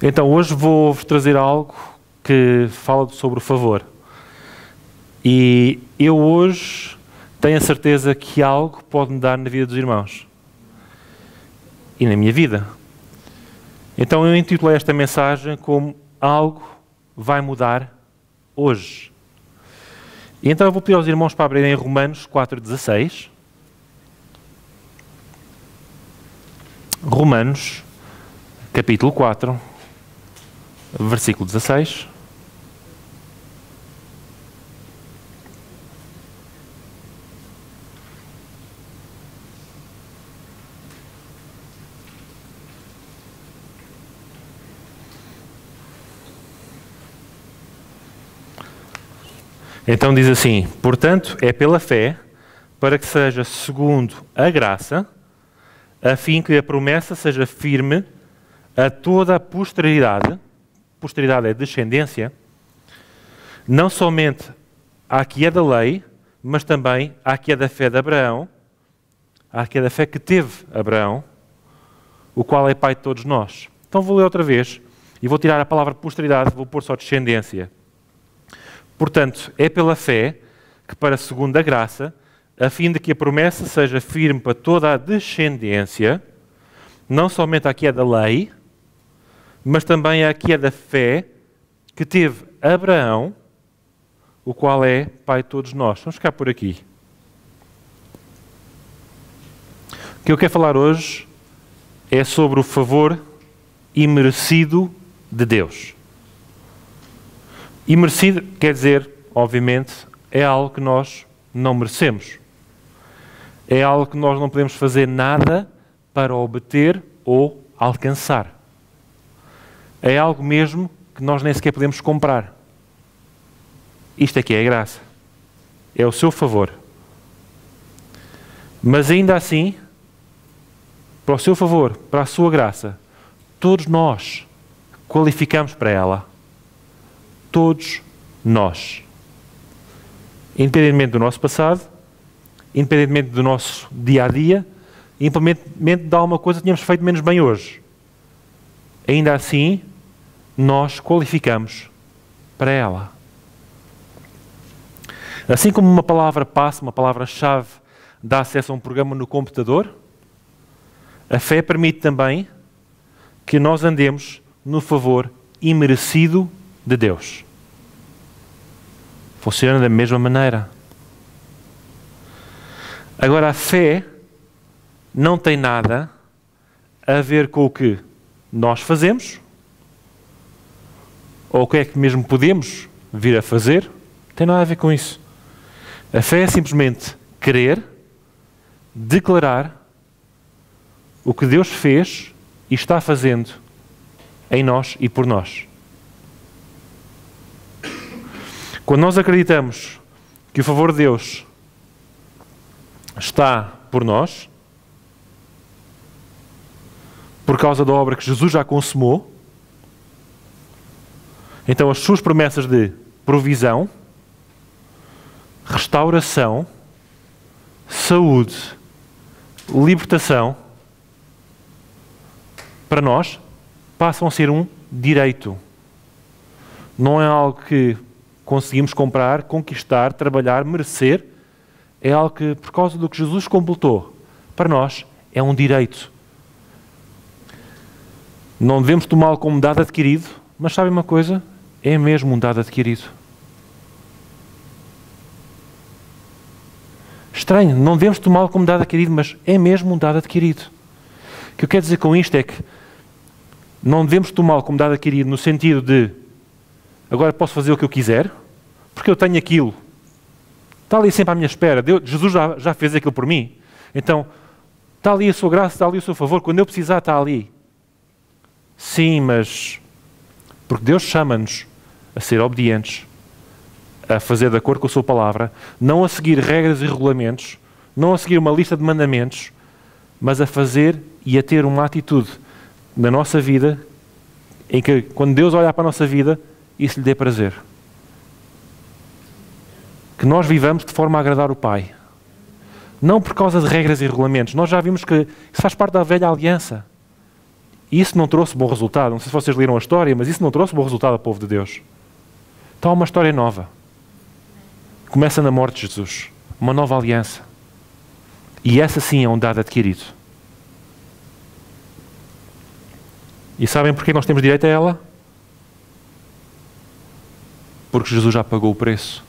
Então hoje vou-vos trazer algo que fala sobre o favor. E eu hoje tenho a certeza que algo pode me dar na vida dos irmãos. E na minha vida. Então eu intitulei esta mensagem como algo vai mudar hoje. E então eu vou pedir aos irmãos para abrirem Romanos 4,16. Romanos, capítulo 4. Versículo 16. Então diz assim: portanto, é pela fé, para que seja segundo a graça, a fim que a promessa seja firme a toda a posteridade. Posteridade é descendência, não somente à que é da lei, mas também à que é da fé de Abraão, à que é da fé que teve Abraão, o qual é pai de todos nós. Então vou ler outra vez, e vou tirar a palavra posteridade, vou pôr só descendência. Portanto, é pela fé que, para segundo a graça, a fim de que a promessa seja firme para toda a descendência, não somente à que é da lei, mas também aqui é da fé que teve Abraão, o qual é pai de todos nós. Vamos ficar por aqui. O que eu quero falar hoje é sobre o favor imerecido de Deus. Imerecido quer dizer, obviamente, é algo que nós não merecemos. É algo que nós não podemos fazer nada para obter ou alcançar. É algo mesmo que nós nem sequer podemos comprar. Isto aqui é a graça. É o seu favor. Mas ainda assim, para o seu favor, para a sua graça, todos nós qualificamos para ela. Todos nós. Independentemente do nosso passado, independentemente do nosso dia-a-dia, independentemente de alguma coisa que tínhamos feito menos bem hoje. Ainda assim, nós qualificamos para ela. Assim como uma palavra passa, uma palavra-chave dá acesso a um programa no computador, a fé permite também que nós andemos no favor imerecido de Deus. Funciona da mesma maneira. Agora, a fé não tem nada a ver com o que nós fazemos, ou o que é que mesmo podemos vir a fazer, não tem nada a ver com isso. A fé é simplesmente querer, declarar o que Deus fez e está fazendo em nós e por nós. Quando nós acreditamos que o favor de Deus está por nós, por causa da obra que Jesus já consumou, então as suas promessas de provisão, restauração, saúde, libertação, para nós, passam a ser um direito. Não é algo que conseguimos comprar, conquistar, trabalhar, merecer. É algo que, por causa do que Jesus completou, para nós é um direito. Não devemos tomá-lo como dado adquirido, mas sabem uma coisa? É mesmo um dado adquirido. Estranho, não devemos tomá-lo como dado adquirido, mas é mesmo um dado adquirido. O que eu quero dizer com isto é que não devemos tomá-lo como dado adquirido no sentido de agora posso fazer o que eu quiser, porque eu tenho aquilo. Está ali sempre à minha espera. Deus, Jesus já fez aquilo por mim. Então, está ali a sua graça, está ali o seu favor. Quando eu precisar, está ali. Sim, mas porque Deus chama-nos a ser obedientes, a fazer de acordo com a sua palavra, não a seguir regras e regulamentos, não a seguir uma lista de mandamentos, mas a fazer e a ter uma atitude na nossa vida em que, quando Deus olhar para a nossa vida, isso lhe dê prazer. Que nós vivamos de forma a agradar o Pai. Não por causa de regras e regulamentos. Nós já vimos que isso faz parte da velha aliança. E isso não trouxe bom resultado. Não sei se vocês leram a história, mas isso não trouxe bom resultado ao povo de Deus. Então há uma história nova. Começa na morte de Jesus. Uma nova aliança. E essa sim é um dado adquirido. E sabem porquê nós temos direito a ela? Porque Jesus já pagou o preço.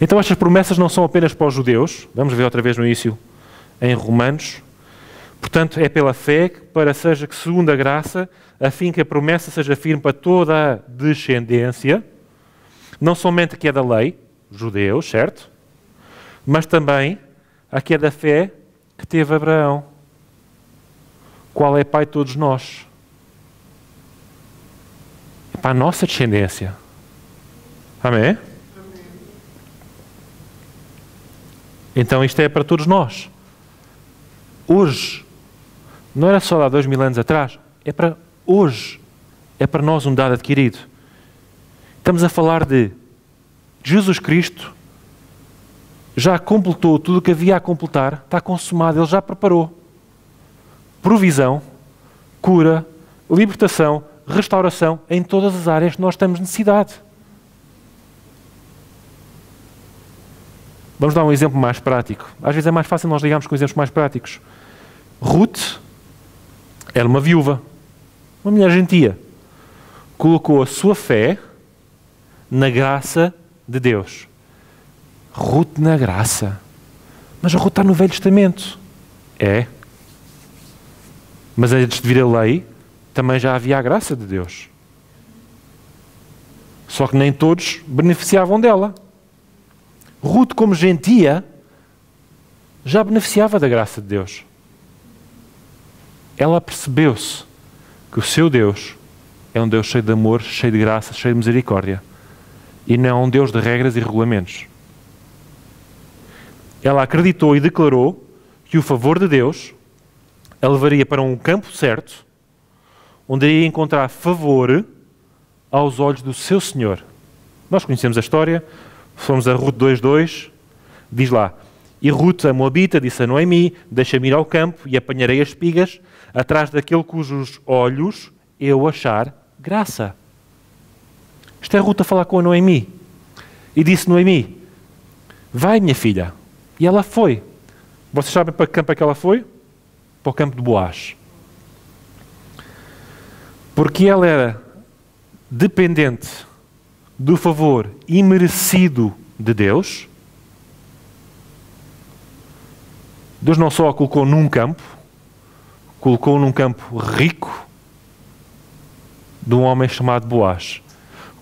Então estas promessas não são apenas para os judeus. Vamos ver outra vez no início, em Romanos. Portanto, é pela fé que, para seja que segundo a graça, a fim que a promessa seja firme para toda a descendência, não somente a que é da lei, judeus, certo? Mas também a que é da fé que teve Abraão, qual é pai de todos nós. É para a nossa descendência. Amém? Então isto é para todos nós. Hoje. Não era só há 2000 anos atrás. É para hoje. É para nós um dado adquirido. Estamos a falar de Jesus Cristo. Já completou tudo o que havia a completar. Está consumado. Ele já preparou. Provisão, cura, libertação, restauração em todas as áreas que nós temos necessidade. Vamos dar um exemplo mais prático. Às vezes é mais fácil nós ligarmos com exemplos mais práticos. Rute era uma viúva, uma mulher gentia. Colocou a sua fé na graça de Deus. Rute na graça. Mas Rute está no Velho Testamento. É. Mas antes de vir a lei, também já havia a graça de Deus. Só que nem todos beneficiavam dela. Rute, como gentia, já beneficiava da graça de Deus. Ela percebeu-se que o seu Deus é um Deus cheio de amor, cheio de graça, cheio de misericórdia. E não um Deus de regras e regulamentos. Ela acreditou e declarou que o favor de Deus a levaria para um campo certo, onde iria encontrar favor aos olhos do seu Senhor. Nós conhecemos a história. Fomos a Rute 2.2, diz lá, e Rute, a Moabita, disse a Noemi, deixa-me ir ao campo e apanharei as espigas atrás daquele cujos olhos eu achar graça. Isto é Rute a falar com a Noemi. E disse Noemi, vai minha filha. E ela foi. Vocês sabem para que campo é que ela foi? Para o campo de Boaz. Porque ela era dependente do favor imerecido de Deus. Deus não só a colocou num campo, colocou num campo rico de um homem chamado Boaz.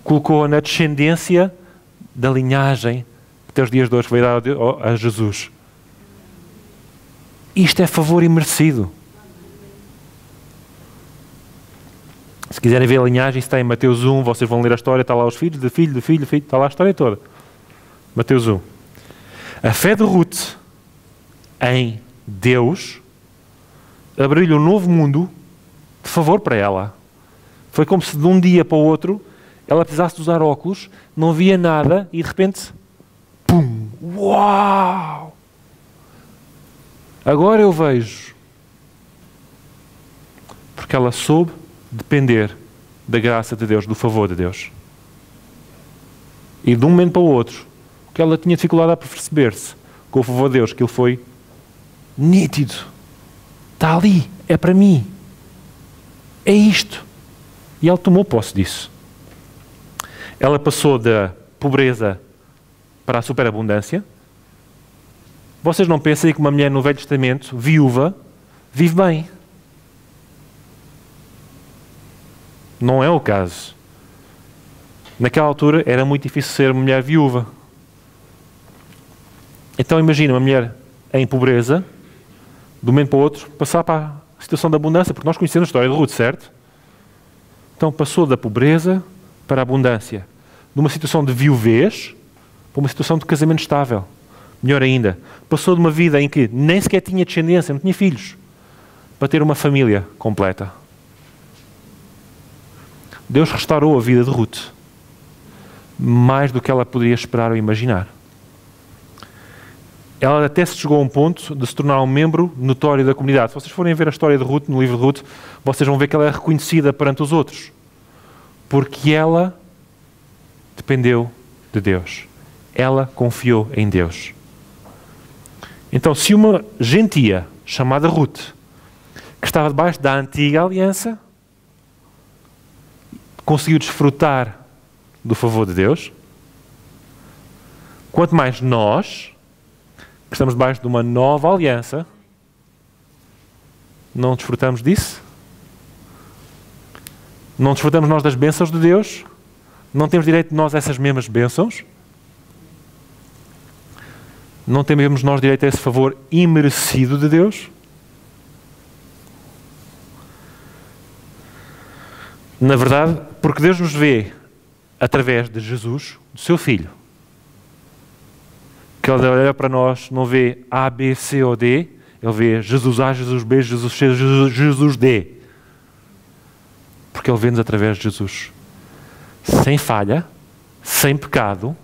Colocou-a na descendência da linhagem que até os dias de hoje vai dar a Jesus. Isto é favor imerecido. Se quiserem ver a linhagem, está em Mateus 1, vocês vão ler a história, está lá os filhos, de filho, de filho, de filho, está lá a história toda. Mateus 1. A fé de Rute em Deus abriu-lhe um novo mundo de favor para ela. Foi como se de um dia para o outro ela precisasse de usar óculos, não via nada e de repente, pum, uau! Agora eu vejo. Porque ela soube depender da graça de Deus, do favor de Deus. E de um momento para o outro, que ela tinha dificuldade a perceber-se com o favor de Deus, que ele foi nítido. Está ali, é para mim. É isto. E ela tomou posse disso. Ela passou da pobreza para a superabundância. Vocês não pensem que uma mulher no Velho Testamento, viúva, vive bem. Não é o caso. Naquela altura era muito difícil ser uma mulher viúva. Então imagina uma mulher em pobreza, de um momento para o outro, passar para a situação da abundância, porque nós conhecemos a história de Rute, certo? Então passou da pobreza para a abundância. De uma situação de viuvez para uma situação de casamento estável. Melhor ainda, passou de uma vida em que nem sequer tinha descendência, não tinha filhos, para ter uma família completa. Deus restaurou a vida de Rute, mais do que ela poderia esperar ou imaginar. ela até se chegou a um ponto de se tornar um membro notório da comunidade. Se vocês forem ver a história de Rute, no livro de Rute, vocês vão ver que ela é reconhecida perante os outros. Porque ela dependeu de Deus. Ela confiou em Deus. Então, se uma gentia chamada Rute, que estava debaixo da antiga aliança, conseguiu desfrutar do favor de Deus, quanto mais nós, que estamos debaixo de uma nova aliança, não desfrutamos disso? Não desfrutamos nós das bênçãos de Deus? Não temos direito nós a essas mesmas bênçãos? Não temos nós direito a esse favor imerecido de Deus? Na verdade, porque Deus nos vê através de Jesus, do seu Filho, que Ele olha para nós, não vê A, B, C ou D, Ele vê Jesus A, Jesus B, Jesus C, Jesus D. Porque Ele vê-nos através de Jesus. Sem falha, sem pecado.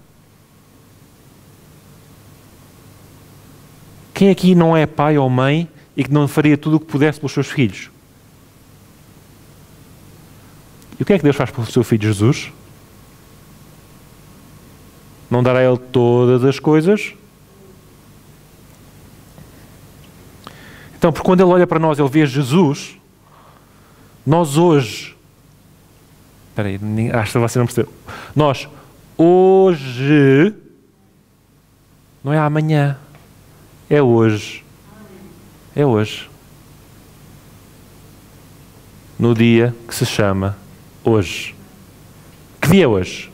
Quem aqui não é pai ou mãe e que não faria tudo o que pudesse pelos seus filhos? E o que é que Deus faz pelo seu Filho Jesus? Não dará a Ele todas as coisas? Então, porque quando Ele olha para nós, Ele vê Jesus, nós hoje... Espera aí, acho que você não percebeu. Nós hoje, não é amanhã, é hoje. É hoje. No dia que se chama hoje. Que dia é hoje?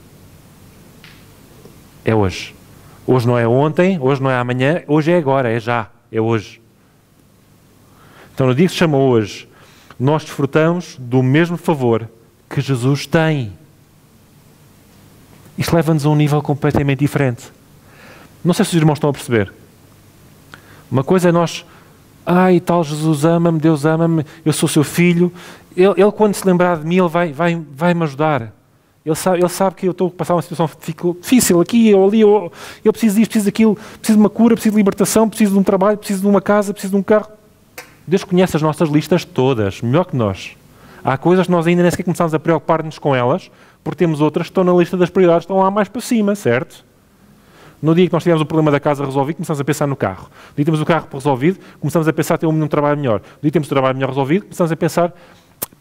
É hoje. Hoje não é ontem, hoje não é amanhã, hoje é agora, é já, é hoje. Então, no dia que se chama hoje, nós desfrutamos do mesmo favor que Jesus tem. Isto leva-nos a um nível completamente diferente. Não sei se os irmãos estão a perceber. Uma coisa é nós, tal Jesus ama-me, Deus ama-me, eu sou seu filho, ele quando se lembrar de mim, ele vai me ajudar. Ele sabe que eu estou a passar uma situação difícil aqui ou ali, eu preciso disto, preciso daquilo, preciso de uma cura, preciso de libertação, preciso de um trabalho, preciso de uma casa, preciso de um carro. Deus conhece as nossas listas todas, melhor que nós. Há coisas que nós ainda nem sequer começamos a preocupar-nos com elas, porque temos outras que estão na lista das prioridades, estão lá mais para cima, certo? No dia que nós tivemos o problema da casa resolvido, começamos a pensar no carro. No dia que temos o carro resolvido, começamos a pensar ter um trabalho melhor. No dia que temos o trabalho melhor resolvido, começamos a pensar...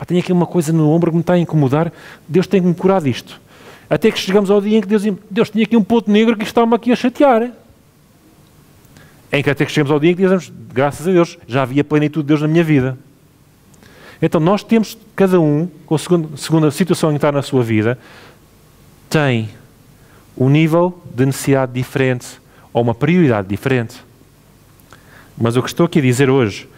Tenho aqui uma coisa no ombro que me está a incomodar, Deus tem que me curar disto. Até que chegamos ao dia em que Deus tinha aqui um ponto negro que está-me aqui a chatear. Até que chegamos ao dia em que dizemos, graças a Deus, já havia plenitude de Deus na minha vida. Então nós temos, cada um, segundo a situação em que está na sua vida, tem um nível de necessidade diferente, ou uma prioridade diferente. Mas o que estou aqui a dizer hoje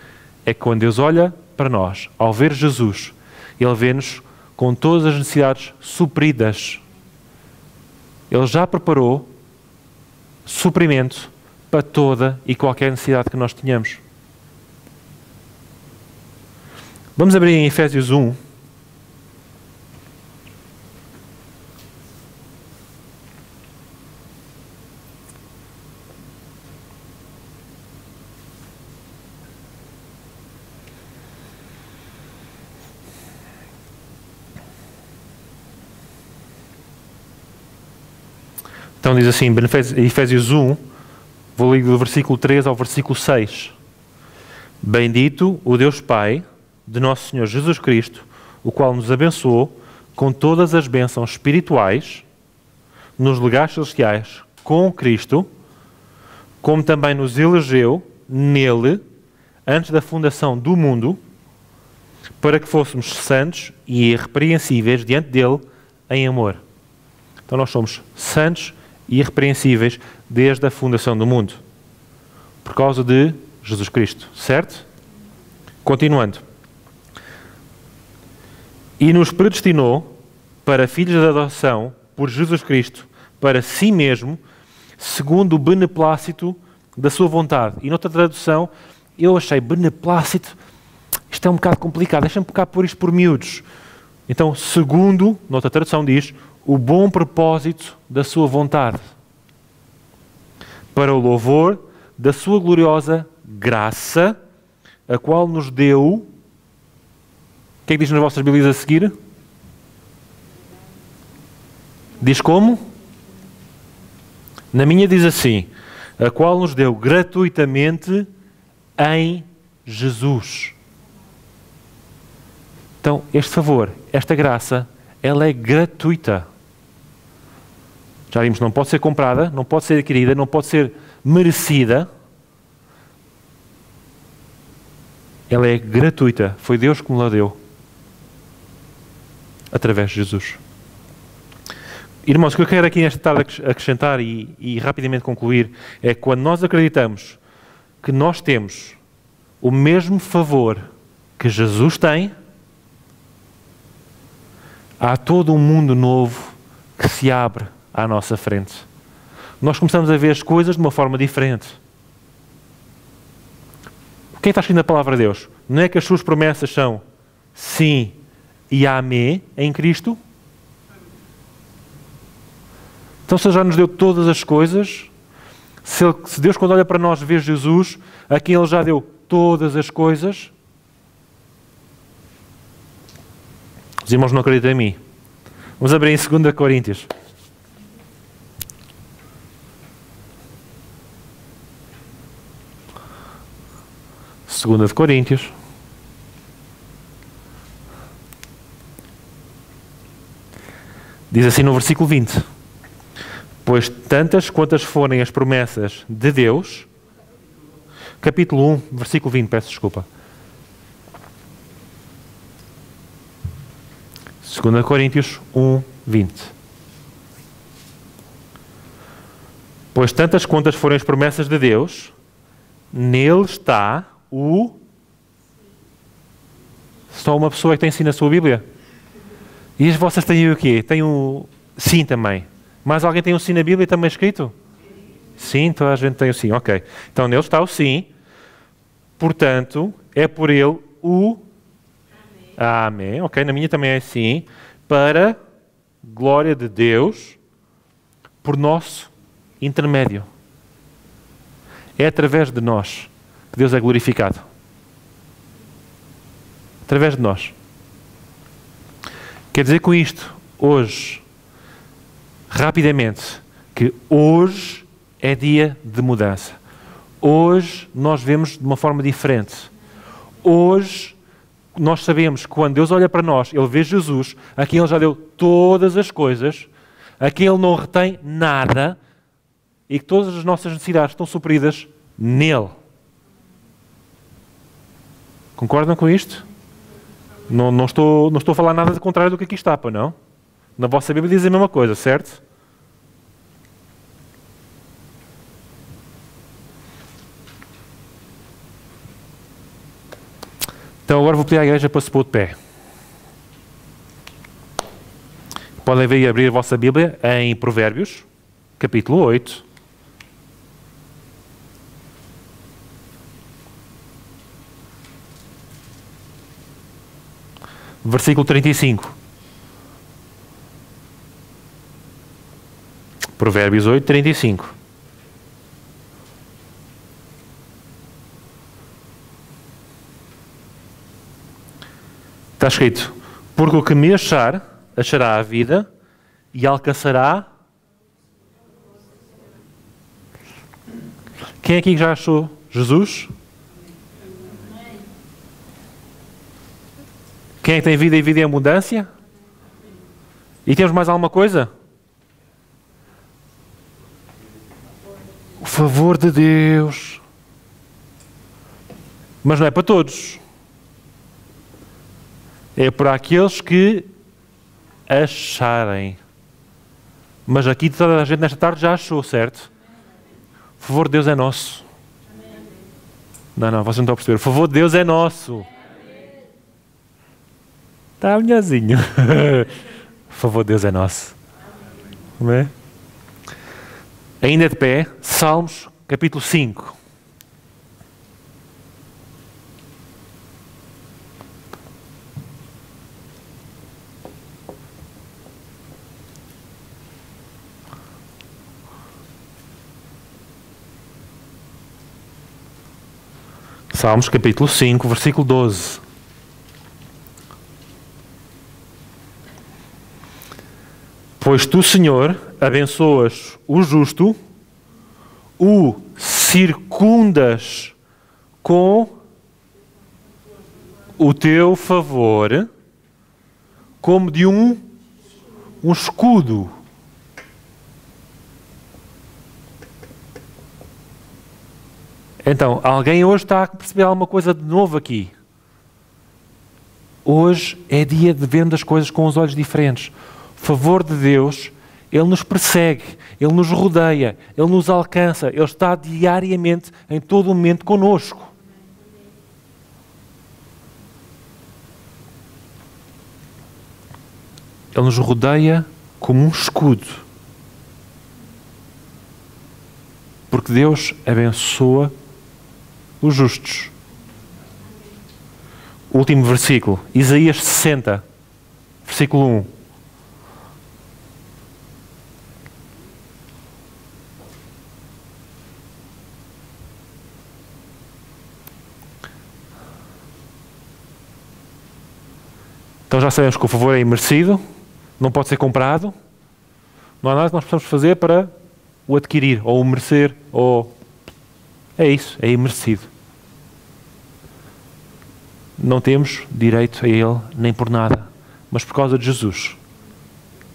é que quando Deus olha para nós, ao ver Jesus, Ele vê-nos com todas as necessidades supridas. Ele já preparou suprimento para toda e qualquer necessidade que nós tenhamos. Vamos abrir em Efésios 1. Então diz assim, Efésios 1, vou ler do versículo 3 ao versículo 6. Bendito o Deus Pai de nosso Senhor Jesus Cristo, o qual nos abençoou com todas as bênçãos espirituais nos lugares celestiais com Cristo, como também nos elegeu nele, antes da fundação do mundo, para que fôssemos santos e irrepreensíveis diante dele em amor. Então nós somos santos e irrepreensíveis desde a fundação do mundo, por causa de Jesus Cristo, certo? Continuando. E nos predestinou para filhos de adoção por Jesus Cristo, para si mesmo, segundo o beneplácito da sua vontade. E noutra tradução, eu achei beneplácito, isto é um bocado complicado, deixa-me cá pôr isto por miúdos. Então, segundo, noutra tradução diz, o bom propósito da sua vontade, para o louvor da sua gloriosa graça, a qual nos deu... O que é que diz nas vossas Bíblias a seguir? Diz como? Na minha diz assim, a qual nos deu gratuitamente em Jesus. Então, este favor, esta graça, ela é gratuita. Já vimos, não pode ser comprada, não pode ser adquirida, não pode ser merecida. Ela é gratuita. Foi Deus que me la deu. Através de Jesus. Irmãos, o que eu quero aqui nesta tarde acrescentar e rapidamente concluir é que quando nós acreditamos que nós temos o mesmo favor que Jesus tem, há todo um mundo novo que se abre à nossa frente. Nós começamos a ver as coisas de uma forma diferente. O que é que está escrito na palavra de Deus? Não é que as suas promessas são sim e amém em Cristo? Então, se Ele já nos deu todas as coisas, se Deus, quando olha para nós, vê Jesus, a quem Ele já deu todas as coisas. Os irmãos não acreditam em mim. Vamos abrir em 2 Coríntios. Segunda de Coríntios. Diz assim no versículo 20. Pois tantas quantas forem as promessas de Deus, capítulo 1, versículo 20, peço desculpa. 2 Coríntios 1, 20. Pois tantas quantas forem as promessas de Deus, nele está o... Só uma pessoa que tem sim na sua Bíblia? E as vossas têm o quê? Têm o sim também. Mas alguém tem um sim na Bíblia também escrito? Sim, toda a gente tem o sim, ok. Então nele está o sim, portanto, é por ele o amém. Amém. Ok, na minha também é sim, para glória de Deus, por nosso intermédio. É através de nós que Deus é glorificado. Através de nós. Quer dizer com isto, hoje... Rapidamente, que hoje é dia de mudança. Hoje nós vemos de uma forma diferente. Hoje nós sabemos que quando Deus olha para nós, Ele vê Jesus, a quem Ele já deu todas as coisas, a quem Ele não retém nada e que todas as nossas necessidades estão supridas nele. Concordam com isto? Não estou a falar nada de contrário do que aqui está, pá, não? Na vossa Bíblia diz a mesma coisa, certo? Então agora vou pedir à igreja para se pôr de pé. Podem vir abrir a vossa Bíblia em Provérbios, capítulo 8. Versículo 35. Provérbios 8, 35. Está escrito, porque o que me achar, achará a vida e alcançará... Quem é aqui que já achou Jesus? Quem é que tem vida e vida em abundância? E temos mais alguma coisa? O favor de Deus. Mas não é para todos. É para aqueles que acharem. Mas aqui toda a gente nesta tarde já achou, certo? O favor de Deus é nosso. Não, vocês não estão a perceber. O favor de Deus é nosso. Está melhorzinho. O favor de Deus é nosso. Não é? Ainda de pé, Salmos, capítulo 5. Salmos capítulo 5, versículo 12. Pois tu, Senhor, abençoas o justo, o circundas com o teu favor, como de um escudo. Então, alguém hoje está a perceber alguma coisa de novo aqui? Hoje é dia de vermos as coisas com os olhos diferentes. O favor de Deus, Ele nos persegue, Ele nos rodeia, Ele nos alcança, Ele está diariamente, em todo momento, conosco. Ele nos rodeia como um escudo. Porque Deus abençoa os justos. Último versículo, Isaías 60, versículo 1. Então já sabemos que o favor é imerecido, não pode ser comprado, não há nada que nós possamos fazer para o adquirir, ou o merecer, ou... É isso, é imerecido. Não temos direito a Ele, nem por nada, mas por causa de Jesus.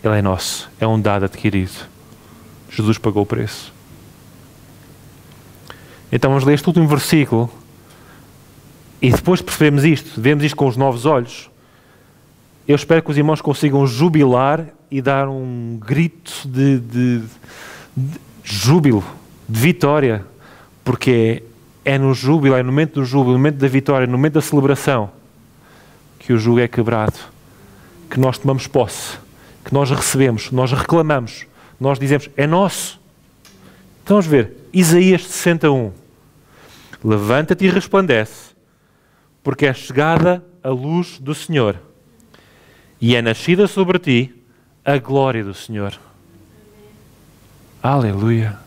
Ele é nosso, é um dado adquirido. Jesus pagou o preço. Então vamos ler este último versículo, e depois percebemos isto, vemos isto com os novos olhos. Eu espero que os irmãos consigam jubilar e dar um grito de júbilo, de vitória, porque é no júbilo, é no momento do júbilo, no momento da vitória, no momento da celebração, que o jugo é quebrado, que nós tomamos posse, que nós recebemos, nós reclamamos, nós dizemos, é nosso. Então vamos ver, Isaías 61. Levanta-te e resplandece, porque é chegada a luz do Senhor. E é nascida sobre ti a glória do Senhor. Aleluia.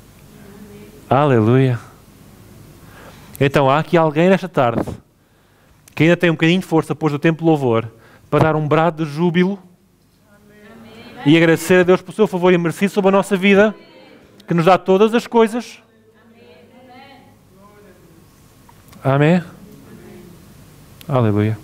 Aleluia. Então, há aqui alguém nesta tarde que ainda tem um bocadinho de força depois do tempo de louvor para dar um brado de júbilo. Amém. E agradecer a Deus por seu favor imerecido sobre a nossa vida, que nos dá todas as coisas. Amém. Amém. Aleluia.